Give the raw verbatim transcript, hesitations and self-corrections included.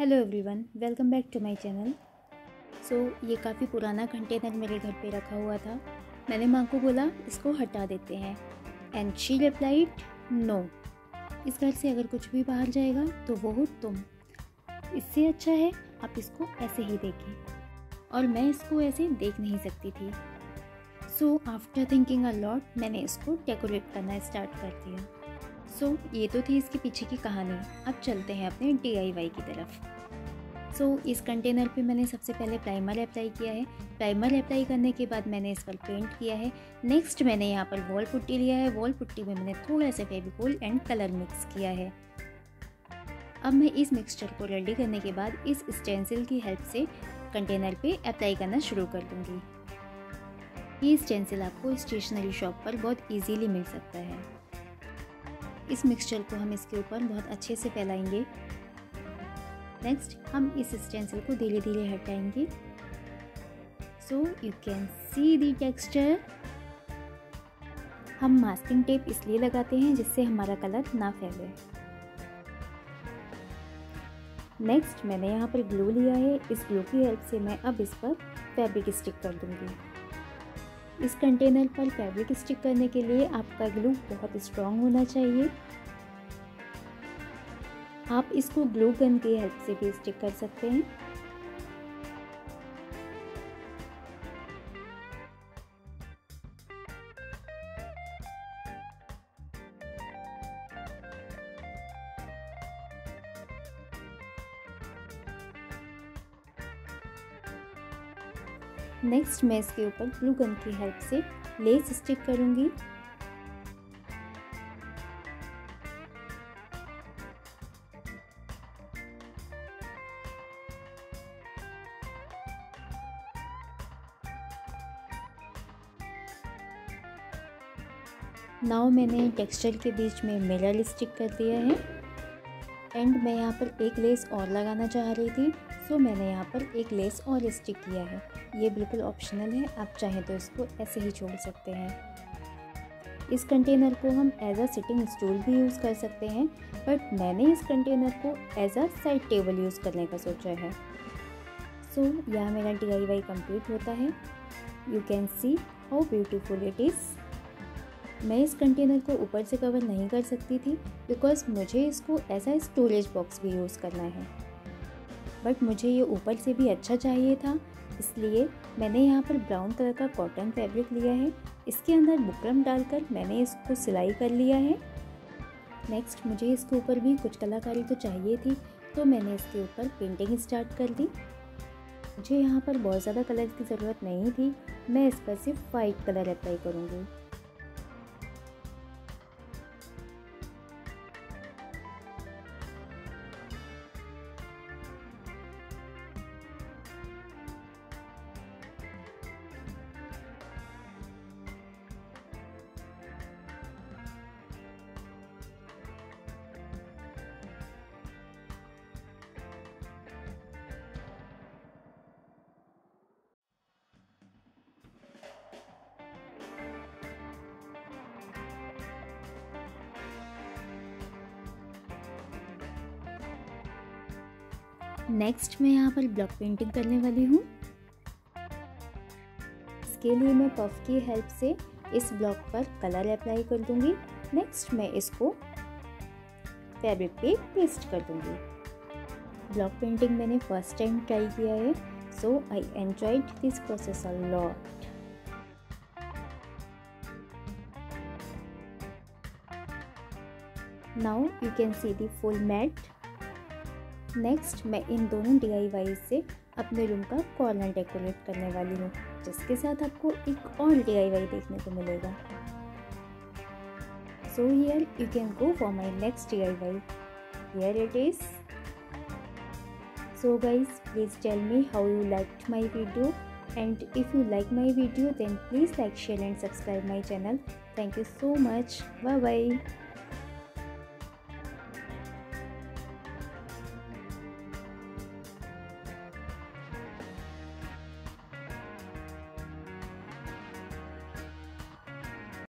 Hello everyone, welcome back to my channel. So ये काफ़ी पुराना कंटेनर मेरे घर पे रखा हुआ था। मैंने माँ को बोला इसको हटा देते हैं, एंड शी रिप्लाइड नो, इस घर से अगर कुछ भी बाहर जाएगा तो वो हो तुम। इससे अच्छा है आप इसको ऐसे ही देखें, और मैं इसको ऐसे देख नहीं सकती थी। So after thinking a lot मैंने इसको डेकोरेट करना स्टार्ट कर दिया। सो so, ये तो थी इसके पीछे की कहानी। अब चलते हैं अपने डी आई वाई की तरफ। सो so, इस कंटेनर पे मैंने सबसे पहले प्राइमर अप्लाई किया है। प्राइमर अप्लाई करने के बाद मैंने इस पर पेंट किया है। नेक्स्ट मैंने यहाँ पर वॉल पुट्टी लिया है। वॉल पुट्टी में मैंने थोड़ा सा फेविकोल एंड कलर मिक्स किया है। अब मैं इस मिक्सचर को रेडी करने के बाद इस स्टेंसिल की हेल्प से कंटेनर पर अप्लाई करना शुरू कर दूँगी। ये स्टेंसिल आपको स्टेशनरी शॉप पर बहुत ईजीली मिल सकता है। इस मिक्सचर को हम इसके ऊपर बहुत अच्छे से फैलाएंगे। नेक्स्ट हम इस स्टेंसिल को धीरे धीरे हटाएंगे। So you can see the texture. हम मास्किंग टेप इसलिए लगाते हैं जिससे हमारा कलर ना फैले। नेक्स्ट मैंने यहाँ पर ग्लू लिया है। इस ग्लू की हेल्प से मैं अब इस पर फैब्रिक स्टिक कर दूँगी। इस कंटेनर पर फैब्रिक स्टिक करने के लिए आपका ग्लू बहुत स्ट्रॉन्ग होना चाहिए। आप इसको ग्लू गन की हेल्प से भी स्टिक कर सकते हैं। नेक्स्ट मैं इसके ऊपर ग्लू गन की हेल्प से लेस स्टिक करूंगी। नाउ मैंने टेक्सचर के बीच में मिरर स्टिक कर दिया है, एंड मैं यहाँ पर एक लेस और लगाना चाह रही थी। सो so, मैंने यहाँ पर एक लेस और स्टिक किया है। ये बिल्कुल ऑप्शनल है, आप चाहें तो इसको ऐसे ही छोड़ सकते हैं। इस कंटेनर को हम एज अ सिटिंग स्टूल भी यूज़ कर सकते हैं, बट मैंने इस कंटेनर को as a side table use करने का सोचा है। सो so, यह मेरा डी आई वाई कंप्लीट होता है। You can see how beautiful it is. मैं इस कंटेनर को ऊपर से कवर नहीं कर सकती थी बिकॉज मुझे इसको एज अ स्टोरेज बॉक्स भी यूज़ करना है, बट मुझे ये ऊपर से भी अच्छा चाहिए था, इसलिए मैंने यहाँ पर ब्राउन कलर का कॉटन फैब्रिक लिया है। इसके अंदर बुकरम डालकर मैंने इसको सिलाई कर लिया है। नेक्स्ट मुझे इसके ऊपर भी कुछ कलाकारी तो चाहिए थी, तो मैंने इसके ऊपर पेंटिंग स्टार्ट कर दी। मुझे यहाँ पर बहुत ज़्यादा कलर की ज़रूरत नहीं थी, मैं इस पर सिर्फ वाइट कलर अप्लाई करूँगी। नेक्स्ट मैं यहाँ पर ब्लॉक पेंटिंग करने वाली हूँ। इसके लिए मैं पफ की हेल्प से इस ब्लॉक पर कलर अप्लाई कर दूँगी। नेक्स्ट मैं इसको फैब्रिक पे पेस्ट कर दूँगी। ब्लॉक पेंटिंग मैंने फर्स्ट टाइम ट्राई किया है, so I enjoyed this process a lot. Now you can see the full mat. Next मैं इन दोनों डी आई वाई से अपने रूम का कॉर्नर डेकोरेट करने वाली हूँ, जिसके साथ आपको एक और डी आई वाई देखने को मिलेगा। So here you can go for my next D I Y. Here it is. So guys, please tell me how you liked my video, and if you like my video then please like, share and subscribe my channel. Thank you so much. Bye bye.